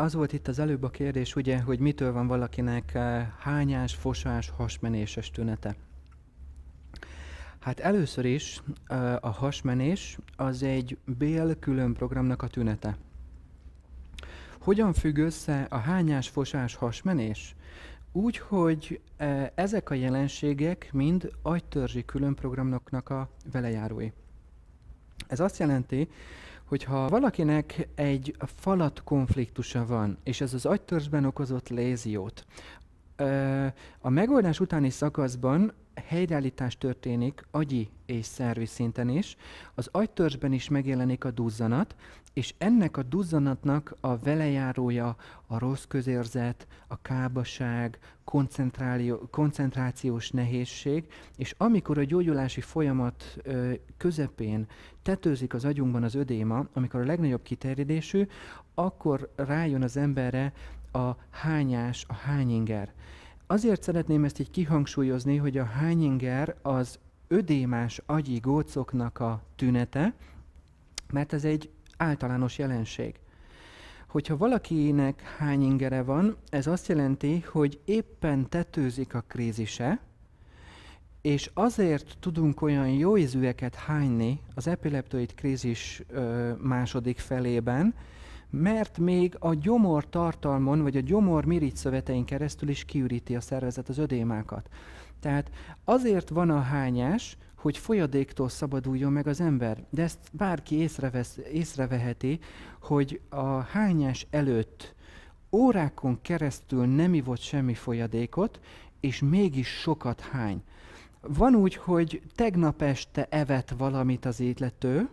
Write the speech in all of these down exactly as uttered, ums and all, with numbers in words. az volt itt az előbb a kérdés, ugye, hogy mitől van valakinek hányás, fosás, hasmenéses tünete. Hát először is a hasmenés az egy bél külön programnak a tünete. Hogyan függ össze a hányás, fosás, hasmenés? Úgy, hogy ezek a jelenségek mind agytörzsi külön programnak a velejárói. Ez azt jelenti, hogy ha valakinek egy falat konfliktusa van, és ez az agytörzsben okozott léziót, a megoldás utáni szakaszban helyreállítás történik agyi és szervi szinten is, az agytörzsben is megjelenik a duzzanat, és ennek a duzzanatnak a velejárója a rossz közérzet, a kábaság, koncentrációs nehézség, és amikor a gyógyulási folyamat ö, közepén tetőzik az agyunkban az ödéma, amikor a legnagyobb kiterjedésű, akkor rájön az emberre a hányás, a hányinger. Azért szeretném ezt így kihangsúlyozni, hogy a hányinger az ödémás agyi gócoknak a tünete, mert ez egy általános jelenség. Hogyha valakinek hányingere van, ez azt jelenti, hogy éppen tetőzik a krízise, és azért tudunk olyan jó ízűeket hányni az epileptoid krízis ö, második felében, mert még a gyomor tartalmon, vagy a gyomor mirigyszövetein keresztül is kiüríti a szervezet az ödémákat. Tehát azért van a hányás, hogy folyadéktól szabaduljon meg az ember. De ezt bárki észrevesz, észreveheti, hogy a hányás előtt órákon keresztül nem ivott semmi folyadékot, és mégis sokat hány. Van úgy, hogy tegnap este evett valamit az étlető,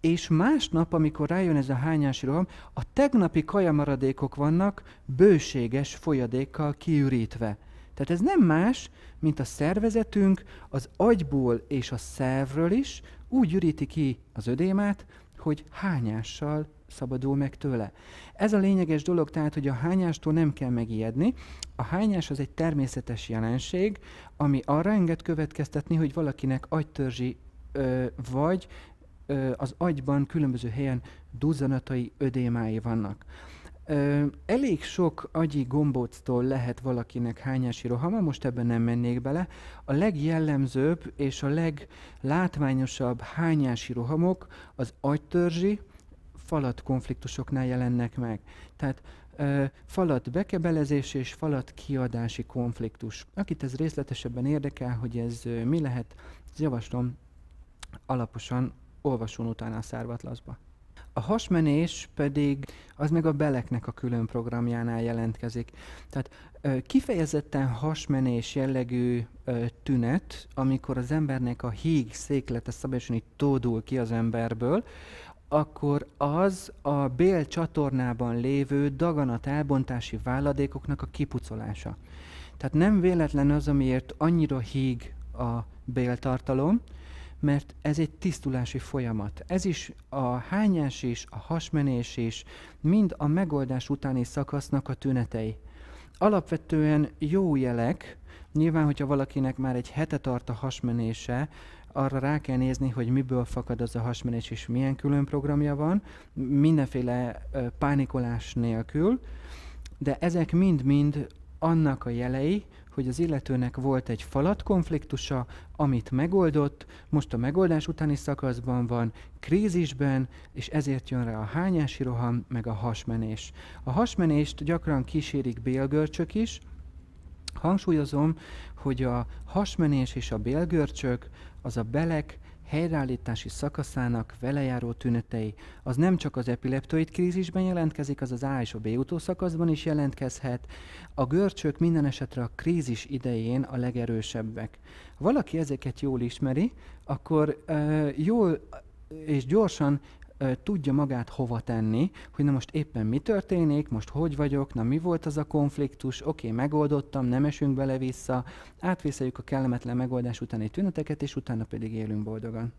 és másnap, amikor rájön ez a hányási roham, a tegnapi kajamaradékok vannak bőséges folyadékkal kiürítve. Tehát ez nem más, mint a szervezetünk az agyból és a szervről is úgy üríti ki az ödémát, hogy hányással szabadul meg tőle. Ez a lényeges dolog, tehát, hogy a hányástól nem kell megijedni. A hányás az egy természetes jelenség, ami arra enged következtetni, hogy valakinek agytörzsi ö, vagy az agyban különböző helyen duzzanatai, ödémái vannak. Elég sok agyi gombóctól lehet valakinek hányási rohama, most ebben nem mennék bele. A legjellemzőbb és a leglátványosabb hányási rohamok az agytörzsi falat konfliktusoknál jelennek meg. Tehát falat bekebelezés és falat kiadási konfliktus. Akit ez részletesebben érdekel, hogy ez mi lehet, javaslom alaposan olvasson utána a Szerv Atlaszba. A hasmenés pedig az meg a beleknek a külön programjánál jelentkezik. Tehát kifejezetten hasmenés jellegű tünet, amikor az embernek a híg széklete szabályosan így tódul ki az emberből, akkor az a bélcsatornában lévő daganat elbontási váladékoknak a kipucolása. Tehát nem véletlen az, amiért annyira híg a béltartalom, mert ez egy tisztulási folyamat. Ez is a hányás is, a hasmenés is, mind a megoldás utáni szakasznak a tünetei. Alapvetően jó jelek, nyilván, hogyha valakinek már egy hete tart a hasmenése, arra rá kell nézni, hogy miből fakad az a hasmenés és milyen külön programja van, mindenféle pánikolás nélkül, de ezek mind-mind annak a jelei, hogy az illetőnek volt egy falat konfliktusa, amit megoldott, most a megoldás utáni szakaszban van, krízisben, és ezért jön rá a hányási roham, meg a hasmenés. A hasmenést gyakran kísérik bélgörcsök is. Hangsúlyozom, hogy a hasmenés és a bélgörcsök, az a belek helyreállítási szakaszának velejáró tünetei. Az nem csak az epileptoid krízisben jelentkezik, az az A és a B utószakaszban is jelentkezhet. A görcsök minden esetre a krízis idején a legerősebbek. Ha valaki ezeket jól ismeri, akkor uh, jól és gyorsan uh, tudja magát hova tenni, hogy na most éppen mi történik, most hogy vagyok, na mi volt az a konfliktus, oké, okay, megoldottam, nem esünk bele vissza, átvészeljük a kellemetlen megoldás utáni tüneteket, és utána pedig élünk boldogan.